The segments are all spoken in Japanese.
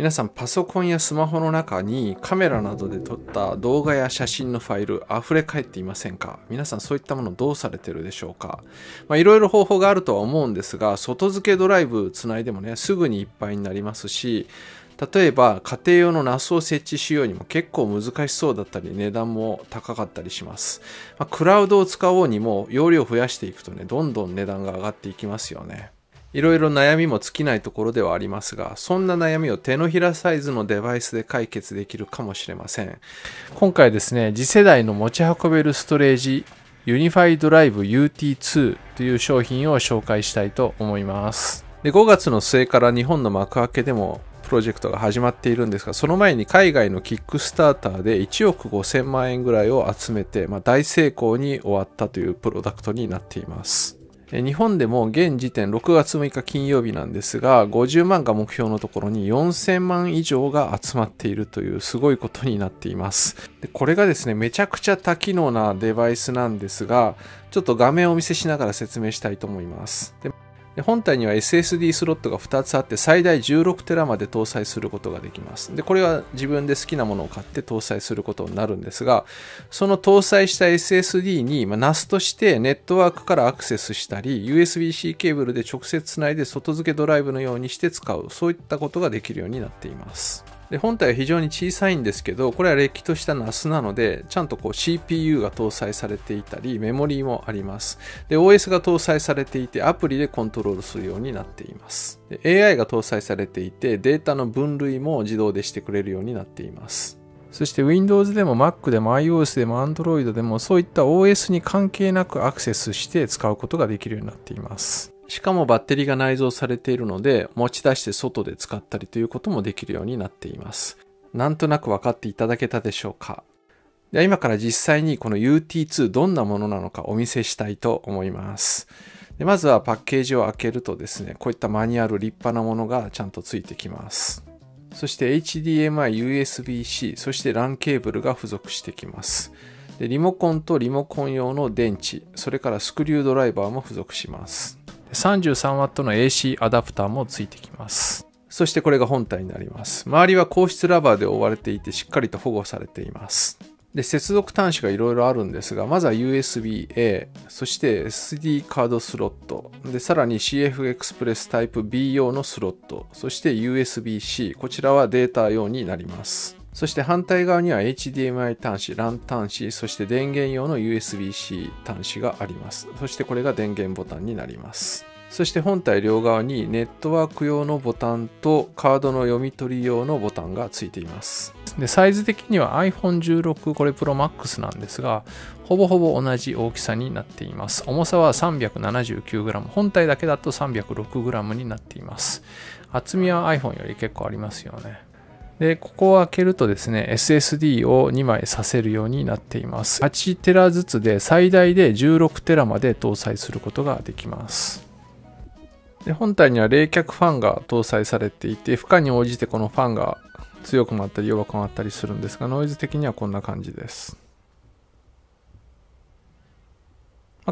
皆さんパソコンやスマホの中にカメラなどで撮った動画や写真のファイルあふれ返っていませんか？皆さんそういったものどうされてるでしょうか？いろいろ方法があるとは思うんですが、外付けドライブつないでもねすぐにいっぱいになりますし、例えば家庭用の NAS を設置しようにも結構難しそうだったり値段も高かったりします。クラウドを使おうにも容量を増やしていくとねどんどん値段が上がっていきますよね。いろいろ悩みも尽きないところではありますが、そんな悩みを手のひらサイズのデバイスで解決できるかもしれません。今回ですね、次世代の持ち運べるストレージ Unified Drive UT2 という商品を紹介したいと思います。で、5月の末から日本の幕開けでもプロジェクトが始まっているんですが、その前に海外のキックスターターで1億5000万円ぐらいを集めて、大成功に終わったというプロダクトになっています。日本でも現時点6月6日金曜日なんですが、50万が目標のところに4000万以上が集まっているというすごいことになっています。で、これがですね、めちゃくちゃ多機能なデバイスなんですが、ちょっと画面をお見せしながら説明したいと思います。で本体には SSD スロットが2つあって最大 16TB まで搭載することができます。で、これは自分で好きなものを買って搭載することになるんですが、その搭載した SSD に NAS としてネットワークからアクセスしたり USB-C ケーブルで直接つないで外付けドライブのようにして使う、そういったことができるようになっています。で本体は非常に小さいんですけど、これはれっきとした NAS なので、ちゃんとCPU が搭載されていたり、メモリーもあります。で、OS が搭載されていて、アプリでコントロールするようになっています。で、AI が搭載されていて、データの分類も自動でしてくれるようになっています。そして Windows でも Mac でも iOS でも Android でも、そういった OS に関係なくアクセスして使うことができるようになっています。しかもバッテリーが内蔵されているので、持ち出して外で使ったりということもできるようになっています。なんとなく分かっていただけたでしょうか？では今から実際にこの UT2 どんなものなのかお見せしたいと思います。でまずはパッケージを開けるとですね、こういったマニュアル立派なものがちゃんとついてきます。そして HDMI、USB-C、そして LAN ケーブルが付属してきます。でリモコンとリモコン用の電池、それからスクリュードライバーも付属します。33W の AC アダプターもついてきます。そしてこれが本体になります。周りは硬質ラバーで覆われていてしっかりと保護されています。で、接続端子がいろいろあるんですが、まずは USB-A、そして SD カードスロット、でさらに CF エクスプレスタイプ B 用のスロット、そして USB-C、こちらはデータ用になります。そして反対側には HDMI 端子、LAN 端子、そして電源用の USB-C 端子があります。そしてこれが電源ボタンになります。そして本体両側にネットワーク用のボタンとカードの読み取り用のボタンがついています。で、サイズ的には iPhone16、これ Pro Max なんですが、ほぼほぼ同じ大きさになっています。重さは 379g、本体だけだと 306g になっています。厚みは iPhone より結構ありますよね。で、ここを開けるとですね、SSD を2枚挿せるようになっています。8テラずつで最大で16テラまで搭載することができます。で、本体には冷却ファンが搭載されていて、負荷に応じてこのファンが強くなったり弱くなったりするんですが、ノイズ的にはこんな感じです。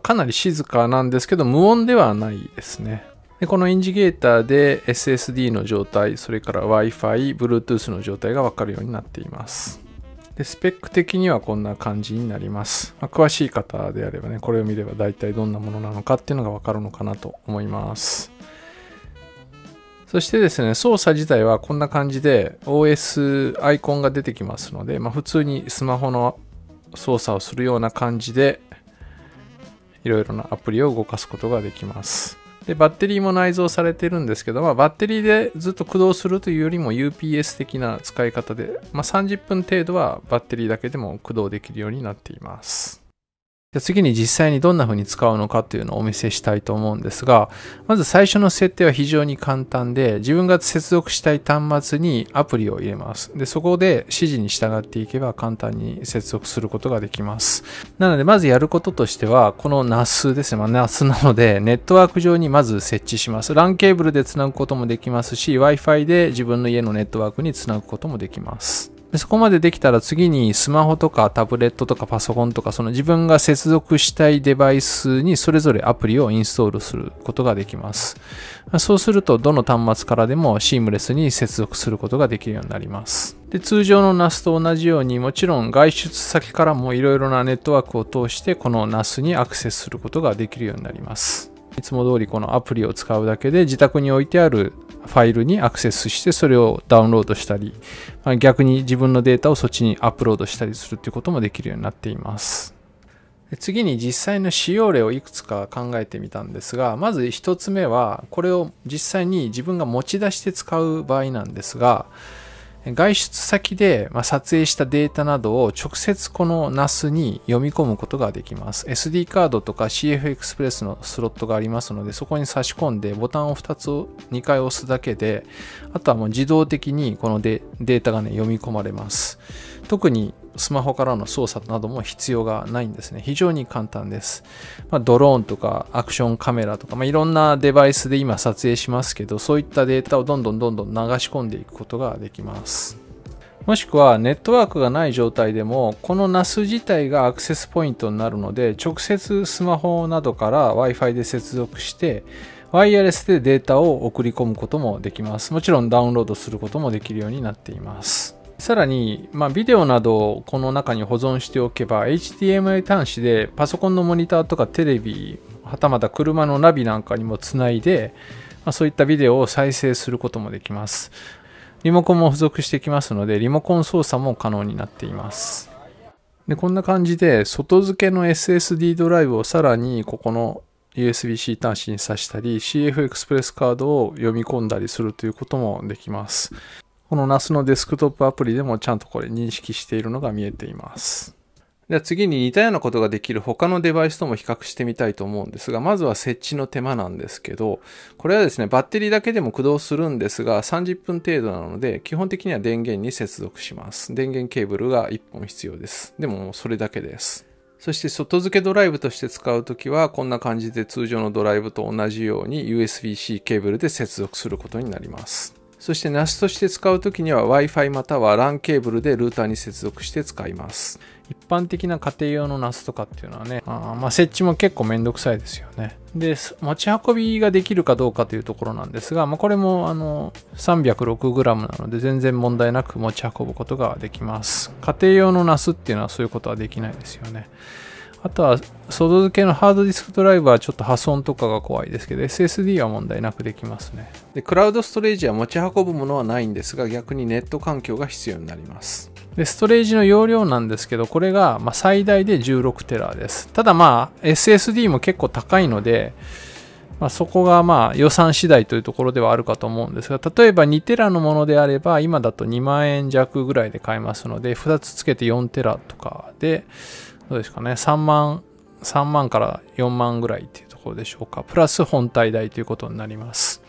かなり静かなんですけど、無音ではないですね。でこのインジゲーターで SSD の状態、それから Wi-Fi、Bluetooth の状態が分かるようになっています。でスペック的にはこんな感じになります。詳しい方であればね、これを見れば大体どんなものなのかっていうのが分かるのかなと思います。そしてですね、操作自体はこんな感じで OS アイコンが出てきますので、普通にスマホの操作をするような感じで、いろいろなアプリを動かすことができます。でバッテリーも内蔵されてるんですけど、バッテリーでずっと駆動するというよりも UPS 的な使い方で、30分程度はバッテリーだけでも駆動できるようになっています。で次に実際にどんな風に使うのかというのをお見せしたいと思うんですが、まず最初の設定は非常に簡単で、自分が接続したい端末にアプリを入れます。でそこで指示に従っていけば簡単に接続することができます。なのでまずやることとしては、この NAS ですね。NAS なのでネットワーク上にまず設置します。LAN ケーブルでつなぐこともできますし、Wi-Fi で自分の家のネットワークにつなぐこともできます。でそこまでできたら次にスマホとかタブレットとかパソコンとかその自分が接続したいデバイスにそれぞれアプリをインストールすることができます。そうするとどの端末からでもシームレスに接続することができるようになります。で通常の NAS と同じようにもちろん外出先からもいろいろなネットワークを通してこの NAS にアクセスすることができるようになります。いつも通りこのアプリを使うだけで自宅に置いてあるファイルにアクセスしてそれをダウンロードしたり逆に自分のデータをそっちにアップロードしたりするということもできるようになっています。次に実際の使用例をいくつか考えてみたんですが、まず1つ目はこれを実際に自分が持ち出して使う場合なんですが、外出先で撮影したデータなどを直接この NAS に読み込むことができます。 SD カードとか CF エクスプレスのスロットがありますのでそこに差し込んでボタンを2回押すだけであとはもう自動的にこのデータがね読み込まれます。特にスマホからの操作なども必要がないんですね。非常に簡単です。ドローンとかアクションカメラとか、いろんなデバイスで今撮影しますけど、そういったデータをどんどん流し込んでいくことができます。もしくはネットワークがない状態でも、この NAS 自体がアクセスポイントになるので、直接スマホなどから Wi-Fi で接続して、ワイヤレスでデータを送り込むこともできます。もちろんダウンロードすることもできるようになっています。さらに、ビデオなどをこの中に保存しておけば HDMI 端子でパソコンのモニターとかテレビはたまた車のナビなんかにもつないで、そういったビデオを再生することもできます。リモコンも付属してきますのでリモコン操作も可能になっています。でこんな感じで外付けの SSD ドライブをさらにここのUSB-C 端子に挿したり CF エクスプレスカードを読み込んだりするということもできます。この NAS のデスクトップアプリでもちゃんとこれ認識しているのが見えています。では次に似たようなことができる他のデバイスとも比較してみたいと思うんですが、まずは設置の手間なんですけど、これはですね、バッテリーだけでも駆動するんですが、30分程度なので、基本的には電源に接続します。電源ケーブルが1本必要です。でもそれだけです。そして外付けドライブとして使うときは、こんな感じで通常のドライブと同じように USB-C ケーブルで接続することになります。そして NAS として使うときには Wi-Fi または LAN ケーブルでルーターに接続して使います。一般的な家庭用の NAS とかっていうのはね、設置も結構めんどくさいですよね。で、持ち運びができるかどうかというところなんですが、これも306g なので全然問題なく持ち運ぶことができます。家庭用の NAS っていうのはそういうことはできないですよね。あとは外付けのハードディスクドライブはちょっと破損とかが怖いですけど SSD は問題なくできますね。でクラウドストレージは持ち運ぶものはないんですが逆にネット環境が必要になります。でストレージの容量なんですけどこれが最大で 16TB です。ただSSD も結構高いので、そこが予算次第というところではあるかと思うんですが、例えば 2TB のものであれば今だと2万円弱ぐらいで買えますので2つつけて 4TB とかでどうですかね、3万から4万ぐらいっていうところでしょうか。プラス本体代ということになります。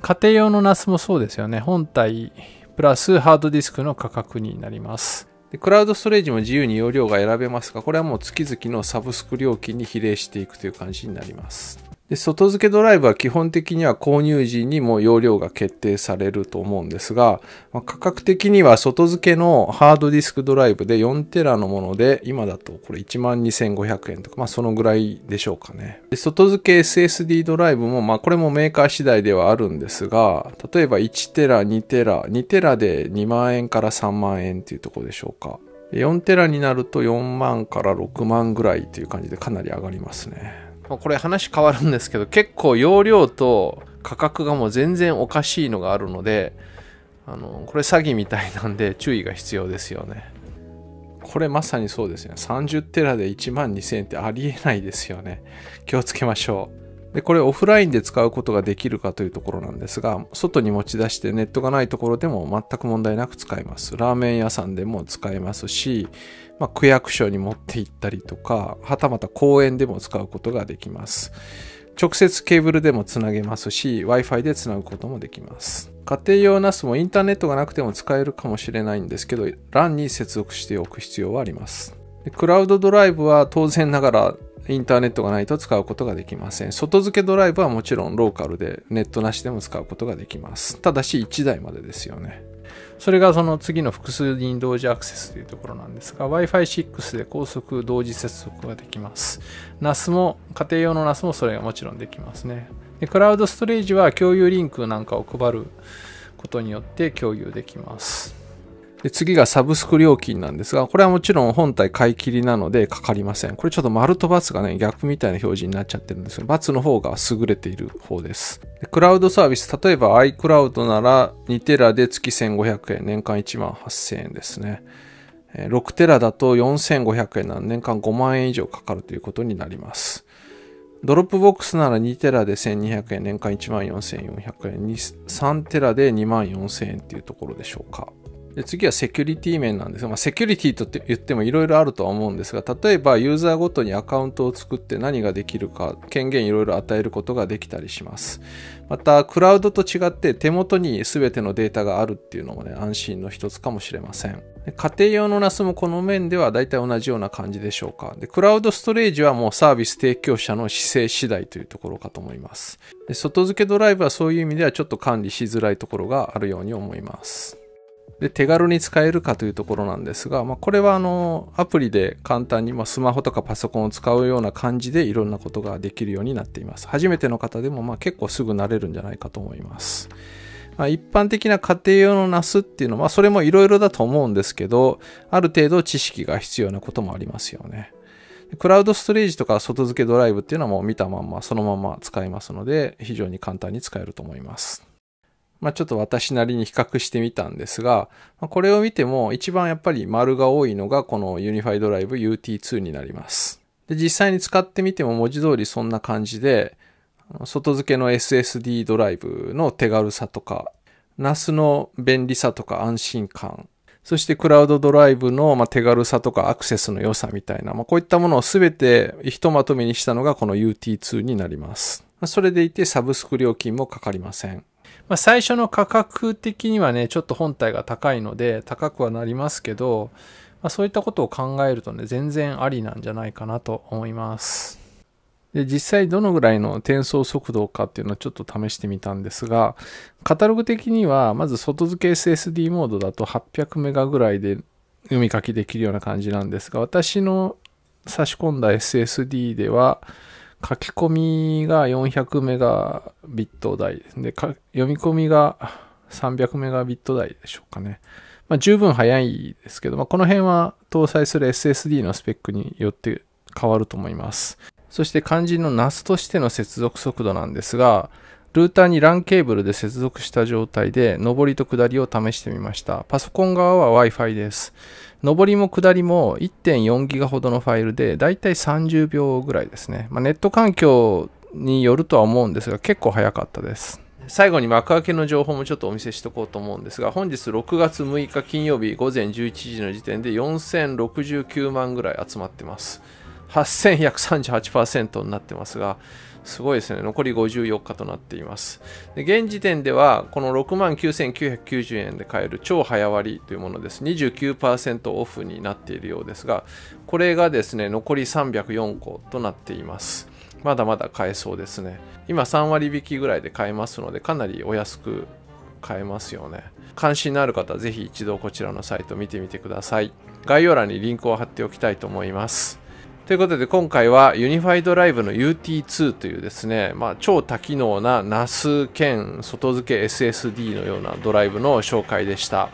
家庭用の NAS もそうですよね。本体プラスハードディスクの価格になります。でクラウドストレージも自由に容量が選べますが、これはもう月々のサブスク料金に比例していくという感じになります。で外付けドライブは基本的には購入時にも容量が決定されると思うんですが、価格的には外付けのハードディスクドライブで 4TB のもので今だとこれ 12,500 円とかそのぐらいでしょうかね。で外付け SSD ドライブもこれもメーカー次第ではあるんですが、例えば 1TB、2TB、2TB で2万円から3万円というところでしょうか。4TB になると4万から6万ぐらいという感じでかなり上がりますね。これ話変わるんですけど結構容量と価格がもう全然おかしいのがあるのでこれ詐欺みたいなんで注意が必要ですよね。これまさにそうですね。30テラで1万2000円ってありえないですよね。気をつけましょう。でこれオフラインで使うことができるかというところなんですが、外に持ち出してネットがないところでも全く問題なく使えます。ラーメン屋さんでも使えますし、区役所に持って行ったりとか、はたまた公園でも使うことができます。直接ケーブルでもつなげますし、Wi-Fi でつなぐこともできます。家庭用 NAS もインターネットがなくても使えるかもしれないんですけど、LAN に接続しておく必要はあります。クラウドドライブは当然ながらインターネットがないと使うことができません。外付けドライブはもちろんローカルでネットなしでも使うことができます。ただし1台までですよね。それがその次の複数人同時アクセスというところなんですが、Wi-Fi 6で高速同時接続ができます。NAS も、家庭用の NAS もそれがもちろんできますね。でクラウドストレージは共有リンクなんかを配ることによって共有できます。で次がサブスク料金なんですが、これはもちろん本体買い切りなのでかかりません。これちょっと丸と×がね、逆みたいな表示になっちゃってるんですけど、×の方が優れている方です。でクラウドサービス、例えば iCloud なら2テラで月1500円、年間18000円ですね。6テラだと4500円なので、年間5万円以上かかるということになります。ドロップボックスなら2テラで1200円、年間14400円に、3テラで24000円っていうところでしょうか。で次はセキュリティ面なんですが、セキュリティと言ってもいろいろあるとは思うんですが、例えばユーザーごとにアカウントを作って何ができるか、権限いろいろ与えることができたりします。また、クラウドと違って手元に全てのデータがあるっていうのもね、安心の一つかもしれません。家庭用の NAS もこの面では大体同じような感じでしょうか。でクラウドストレージはもうサービス提供者の姿勢次第というところかと思います。で外付けドライブはそういう意味ではちょっと管理しづらいところがあるように思います。で手軽に使えるかというところなんですが、これはアプリで簡単に、スマホとかパソコンを使うような感じでいろんなことができるようになっています。初めての方でも結構すぐ慣れるんじゃないかと思います。一般的な家庭用の NAS っていうのは、それもいろいろだと思うんですけど、ある程度知識が必要なこともありますよね。クラウドストレージとか外付けドライブっていうのはもう見たまんまそのまま使えますので、非常に簡単に使えると思います。ちょっと私なりに比較してみたんですが、これを見ても一番やっぱり丸が多いのがこの Unified Drive UT2 になります。で、実際に使ってみても文字通りそんな感じで、外付けの SSD ドライブの手軽さとか、NAS の便利さとか安心感、そしてクラウドドライブの手軽さとかアクセスの良さみたいな、こういったものを全てひとまとめにしたのがこの UT2 になります。それでいてサブスク料金もかかりません。最初の価格的にはね、ちょっと本体が高いので高くはなりますけど、そういったことを考えるとね、全然ありなんじゃないかなと思います。で、実際どのぐらいの転送速度かっていうのをちょっと試してみたんですが、カタログ的にはまず外付け SSD モードだと800メガぐらいで読み書きできるような感じなんですが、私の差し込んだ SSD では、書き込みが400メガビット台で、読み込みが300メガビット台でしょうかね。十分早いですけど、この辺は搭載する SSD のスペックによって変わると思います。そして肝心の NAS としての接続速度なんですが、ルーターに LAN ケーブルで接続した状態で、上りと下りを試してみました。パソコン側は Wi-Fi です。上りも下りも 1.4 ギガほどのファイルで、だいたい30秒ぐらいですね。ネット環境によるとは思うんですが、結構早かったです。最後に幕開けの情報もちょっとお見せしとこうと思うんですが、本日6月6日金曜日午前11時の時点で4069万ぐらい集まってます。8138% になってますが、すごいですね。残り54日となっています。で、現時点では、この 69,990 円で買える超早割というものです。29% オフになっているようですが、これがですね、残り304個となっています。まだまだ買えそうですね。今3割引きぐらいで買えますので、かなりお安く買えますよね。関心のある方はぜひ一度こちらのサイトを見てみてください。概要欄にリンクを貼っておきたいと思います。ということで、今回は Unified Drive の UT2 というですね、超多機能な NAS 兼外付け SSD のようなドライブの紹介でした。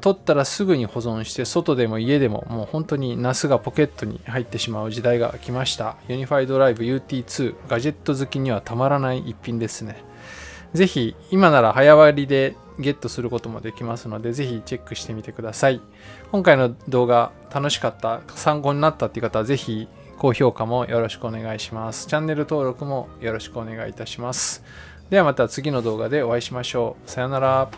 取ったらすぐに保存して、外でも家でももう本当に NAS がポケットに入ってしまう時代が来ました。Unified Drive UT2、ガジェット好きにはたまらない一品ですね。ぜひ、今なら早割でゲットすることもできますので、ぜひチェックしてみてください。今回の動画楽しかった、参考になったっていう方はぜひ高評価もよろしくお願いします。チャンネル登録もよろしくお願いいたします。ではまた次の動画でお会いしましょう。さよなら。